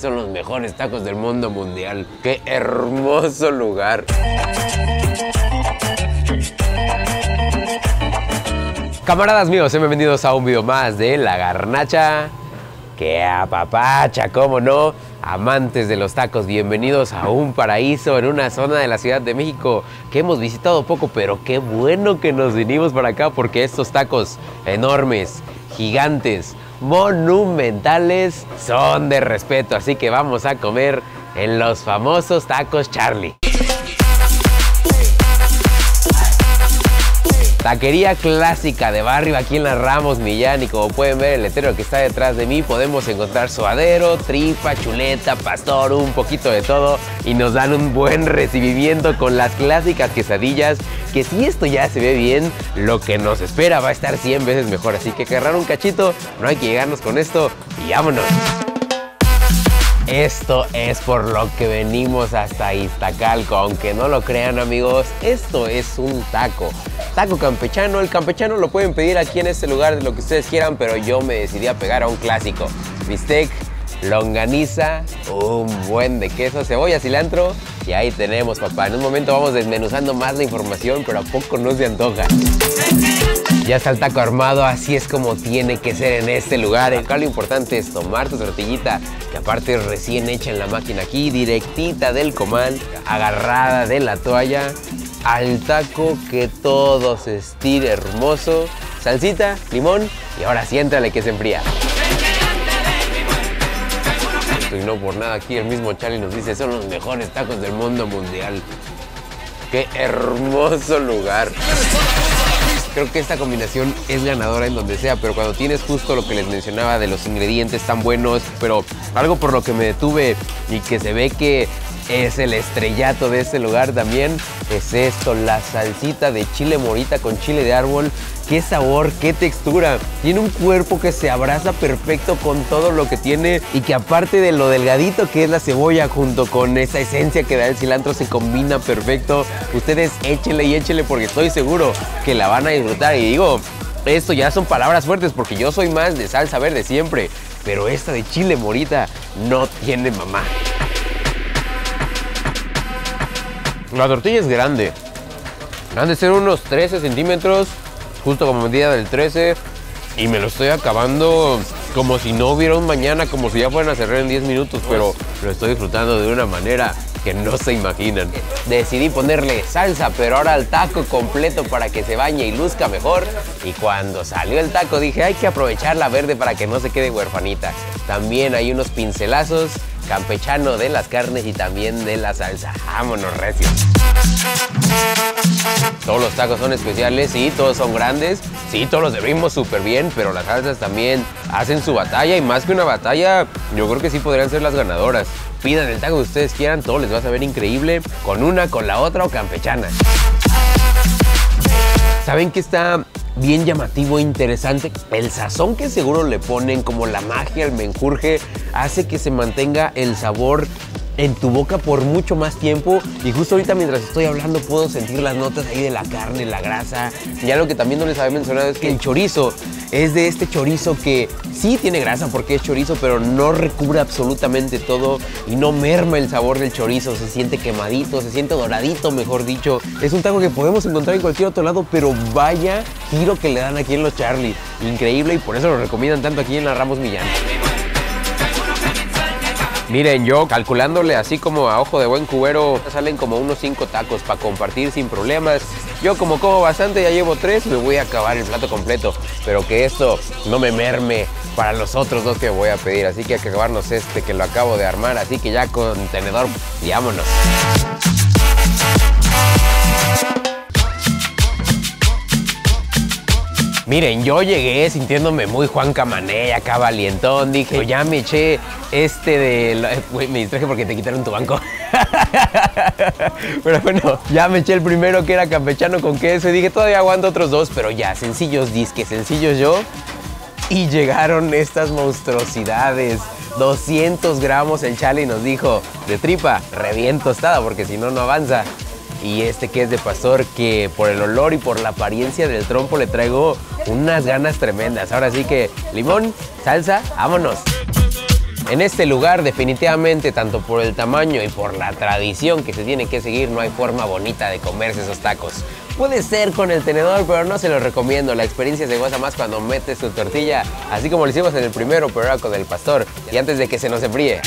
Son los mejores tacos del mundo mundial. ¡Qué hermoso lugar! Camaradas míos, bienvenidos a un video más de La Garnacha. ¡Qué apapacha! ¿Cómo no? Amantes de los tacos, bienvenidos a un paraíso en una zona de la Ciudad de México que hemos visitado poco, pero qué bueno que nos vinimos para acá porque estos tacos enormes, gigantes, monumentales, son de respeto, así que vamos a comer en los famosos tacos Charly. Taquería clásica de barrio aquí en las Ramos Millán, y como pueden ver el letrero que está detrás de mí podemos encontrar suadero, tripa, chuleta, pastor, un poquito de todo, y nos dan un buen recibimiento con las clásicas quesadillas, que si esto ya se ve bien, lo que nos espera va a estar 100 veces mejor, así que agarrar un cachito, no hay que llegarnos con esto y vámonos. Esto es por lo que venimos hasta Iztacalco, aunque no lo crean amigos, esto es un taco. Taco campechano, el campechano lo pueden pedir aquí en este lugar de lo que ustedes quieran, pero yo me decidí a pegar a un clásico. Bistec, longaniza, un buen de queso, cebolla, cilantro y ahí tenemos papá. En un momento vamos desmenuzando más la información, pero a poco no se antoja. Ya está el taco armado, así es como tiene que ser en este lugar. Acá lo importante es tomar tu tortillita, que aparte es recién hecha en la máquina aquí, directita del comal, agarrada de la toalla, al taco que todo se estire hermoso, salsita, limón y ahora sí éntrale que se enfría. Y no por nada aquí el mismo Charly nos dice, son los mejores tacos del mundo mundial. ¡Qué hermoso lugar! Creo que esta combinación es ganadora en donde sea, pero cuando tienes justo lo que les mencionaba de los ingredientes tan buenos, pero algo por lo que me detuve y que se ve que es el estrellato de este lugar también, es esto, la salsita de chile morita con chile de árbol. Qué sabor, qué textura. Tiene un cuerpo que se abraza perfecto con todo lo que tiene y que aparte de lo delgadito que es la cebolla junto con esa esencia que da el cilantro se combina perfecto. Ustedes échenle y échenle porque estoy seguro que la van a disfrutar. Y digo, esto ya son palabras fuertes porque yo soy más de salsa verde siempre, pero esta de chile morita no tiene mamá. La tortilla es grande. Han de ser unos 13 centímetros. Justo como medida del 13, y me lo estoy acabando como si no hubiera un mañana, como si ya fueran a cerrar en 10 minutos, pero lo estoy disfrutando de una manera que no se imaginan. Decidí ponerle salsa, pero ahora al taco completo para que se bañe y luzca mejor, y cuando salió el taco dije, hay que aprovechar la verde para que no se quede huerfanita. También hay unos pincelazos campechano de las carnes y también de la salsa. ¡Vámonos, recio! Todos los tacos son especiales, sí, todos son grandes, sí, todos los servimos súper bien, pero las salsas también hacen su batalla y más que una batalla, yo creo que sí podrían ser las ganadoras. Pidan el taco que ustedes quieran, todo les va a saber increíble, con una, con la otra o campechana. ¿Saben qué está bien llamativo e interesante? El sazón que seguro le ponen, como la magia, el menjurje, hace que se mantenga el sabor en tu boca por mucho más tiempo, y justo ahorita mientras estoy hablando puedo sentir las notas ahí de la carne, la grasa. Y algo que también no les había mencionado es que el chorizo es de este chorizo que sí tiene grasa porque es chorizo, pero no recubre absolutamente todo y no merma el sabor del chorizo. Se siente quemadito, se siente doradito, mejor dicho. Es un taco que podemos encontrar en cualquier otro lado, pero vaya giro que le dan aquí en los Charly. Increíble, y por eso lo recomiendan tanto aquí en la Ramos Millán. Miren, yo calculándole así como a ojo de buen cubero, salen como unos 5 tacos para compartir sin problemas. Yo como como bastante, ya llevo 3, me voy a acabar el plato completo. Pero que esto no me merme para los otros 2 que voy a pedir. Así que hay que acabarnos este que lo acabo de armar. Así que ya con tenedor, y vámonos. Miren, yo llegué sintiéndome muy Juan Camané, acá valientón. Dije, ya me eché este de... Uy, me distraje porque te quitaron tu banco. Pero bueno, ya me eché el primero que era campechano con queso. Y dije, todavía aguanto otros 2, pero ya, sencillos disque, sencillos yo. Y llegaron estas monstruosidades. 200 gramos el Charly nos dijo, de tripa, re bien tostada, porque si no, no avanza. Y este que es de pastor, que por el olor y por la apariencia del trompo le traigo unas ganas tremendas. Ahora sí que limón, salsa, vámonos. En este lugar, definitivamente, tanto por el tamaño y por la tradición que se tiene que seguir, no hay forma bonita de comerse esos tacos. Puede ser con el tenedor, pero no se los recomiendo. La experiencia se goza más cuando metes tu tortilla, así como lo hicimos en el primero operaco del pastor, y antes de que se nos enfríe.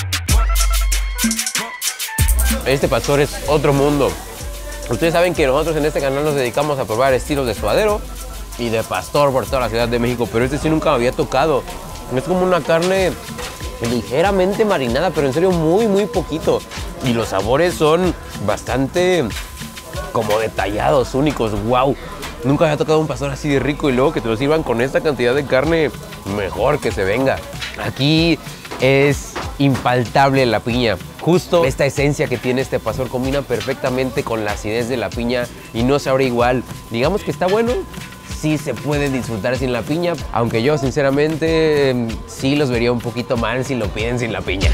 Este pastor es otro mundo. Ustedes saben que nosotros en este canal nos dedicamos a probar estilos de suadero y de pastor por toda la Ciudad de México, pero este sí nunca me había tocado. Es como una carne ligeramente marinada, pero en serio muy poquito. Y los sabores son bastante como detallados, únicos. ¡Wow! Nunca había tocado un pastor así de rico y luego que te lo sirvan con esta cantidad de carne, mejor que se venga. Aquí es infaltable la piña. Justo esta esencia que tiene este pastor combina perfectamente con la acidez de la piña y no sabrá igual. Digamos que está bueno, sí se puede disfrutar sin la piña, aunque yo sinceramente sí los vería un poquito mal si lo piden sin la piña.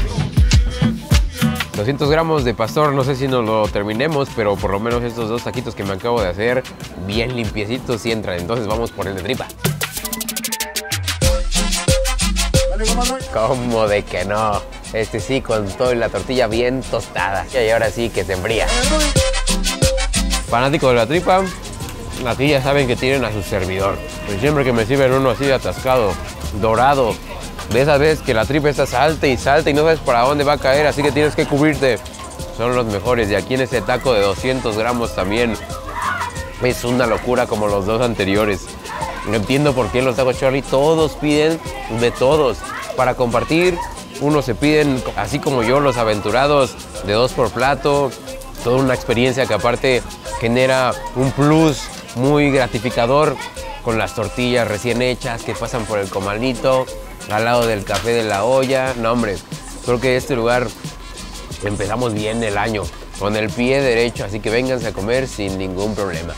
200 gramos de pastor, no sé si nos lo terminemos, pero por lo menos estos dos taquitos que me acabo de hacer, bien limpiecitos, sí entran. Entonces vamos por el de tripa. ¿Cómo de que no? Este sí, con toda la tortilla bien tostada. Y ahora sí que se enfría. Fanático de la tripa, aquí ya saben que tienen a su servidor. Pues siempre que me sirven uno así de atascado, dorado, de esas veces que la tripa está salta y no sabes para dónde va a caer, así que tienes que cubrirte. Son los mejores. Y aquí en este taco de 200 gramos también es una locura como los dos anteriores. No entiendo por qué los tacos Charly todos piden de todos. Para compartir, unos se piden, así como yo, los aventurados, de 2 por plato. Toda una experiencia que aparte genera un plus muy gratificador con las tortillas recién hechas que pasan por el comalito, al lado del café de la olla. No, hombre, creo que este lugar empezamos bien el año, con el pie derecho, así que vénganse a comer sin ningún problema.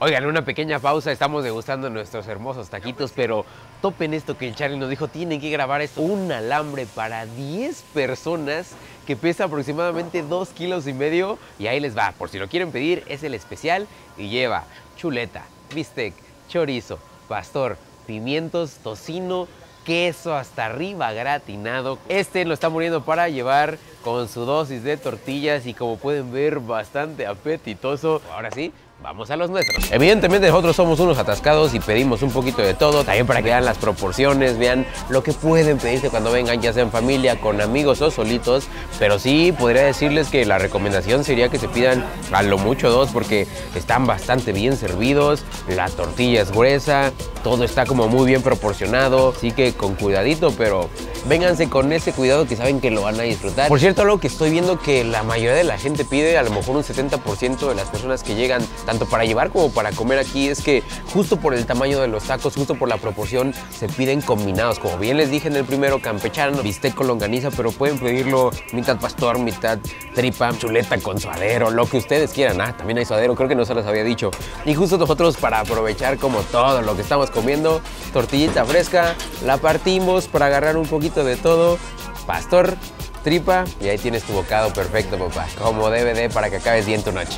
Oigan, una pequeña pausa, estamos degustando nuestros hermosos taquitos, pero topen esto que el Charly nos dijo, tienen que grabar esto. Un alambre para 10 personas que pesa aproximadamente 2,5 kilos, y ahí les va. Por si lo quieren pedir, es el especial y lleva chuleta, bistec, chorizo, pastor, pimientos, tocino, queso hasta arriba gratinado. Este lo está muriendo para llevar con su dosis de tortillas y como pueden ver, bastante apetitoso. Ahora sí, vamos a los nuestros. Evidentemente nosotros somos unos atascados y pedimos un poquito de todo, también para que vean las proporciones, vean lo que pueden pedirse cuando vengan, ya sea en familia, con amigos o solitos. Pero sí podría decirles que la recomendación sería que se pidan a lo mucho 2 porque están bastante bien servidos, la tortilla es gruesa, todo está como muy bien proporcionado, así que con cuidadito, pero vénganse con ese cuidado que saben que lo van a disfrutar. Por cierto, algo que estoy viendo que la mayoría de la gente pide, a lo mejor un 70% de las personas que llegan tanto para llevar como para comer aquí, es que justo por el tamaño de los tacos, justo por la proporción, se piden combinados. Como bien les dije en el primero, campechano, bistec con longaniza, pero pueden pedirlo mitad pastor, mitad tripa, chuleta con suadero, lo que ustedes quieran. Ah, también hay suadero, creo que no se los había dicho. Y justo nosotros, para aprovechar como todo lo que estamos comiendo, tortillita fresca, la partimos para agarrar un poquito de todo, pastor, tripa, y ahí tienes tu bocado perfecto, papá. Como DVD para que acabes bien tu noche.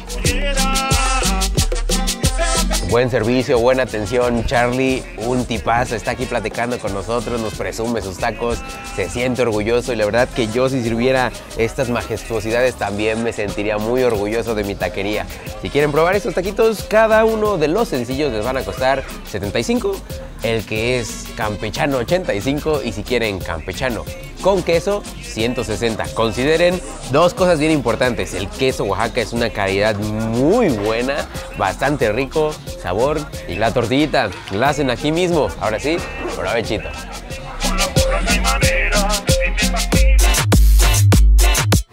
Buen servicio, buena atención. Charly, un tipazo, está aquí platicando con nosotros, nos presume sus tacos, se siente orgulloso y la verdad que yo, si sirviera estas majestuosidades, también me sentiría muy orgulloso de mi taquería. Si quieren probar estos taquitos, cada uno de los sencillos les van a costar 75, el que es campechano 85 y si quieren campechano con queso 160. Consideren dos cosas bien importantes. El queso Oaxaca es una calidad muy buena, bastante rico, sabor, y la tortillita la hacen aquí mismo. Ahora sí, provechito.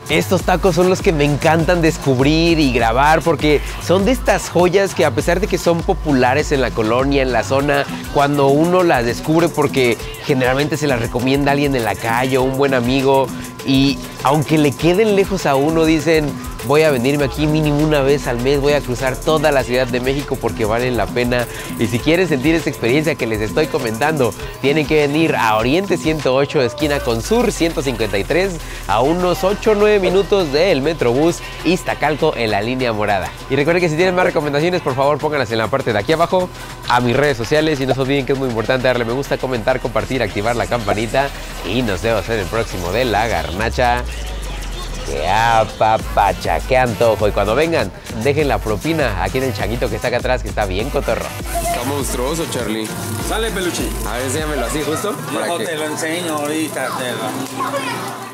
Estos tacos son los que me encantan descubrir y grabar porque son de estas joyas que, a pesar de que son populares en la colonia, en la zona, cuando uno las descubre, porque generalmente se las recomienda a alguien en la calle o un buen amigo, y aunque le queden lejos a uno, dicen, Voy a venirme aquí mínimo una vez al mes, voy a cruzar toda la Ciudad de México porque valen la pena. Y si quieren sentir esta experiencia que les estoy comentando, tienen que venir a Oriente 108, esquina con Sur 153, a unos 8 o 9 minutos del Metrobús Iztacalco en la línea morada. Y recuerden que si tienen más recomendaciones, por favor, pónganlas en la parte de aquí abajo, a mis redes sociales, y no se olviden que es muy importante darle me gusta, comentar, compartir, activar la campanita, y nos vemos en el próximo de La Garnacha. ¡Qué apapacha! ¡Qué antojo! Y cuando vengan, dejen la propina aquí en el changuito que está acá atrás, que está bien cotorro. Está monstruoso, Charly. ¡Sale, peluchi! A ver, enséñamelo así, justo. Yo te lo enseño ahorita, Tela.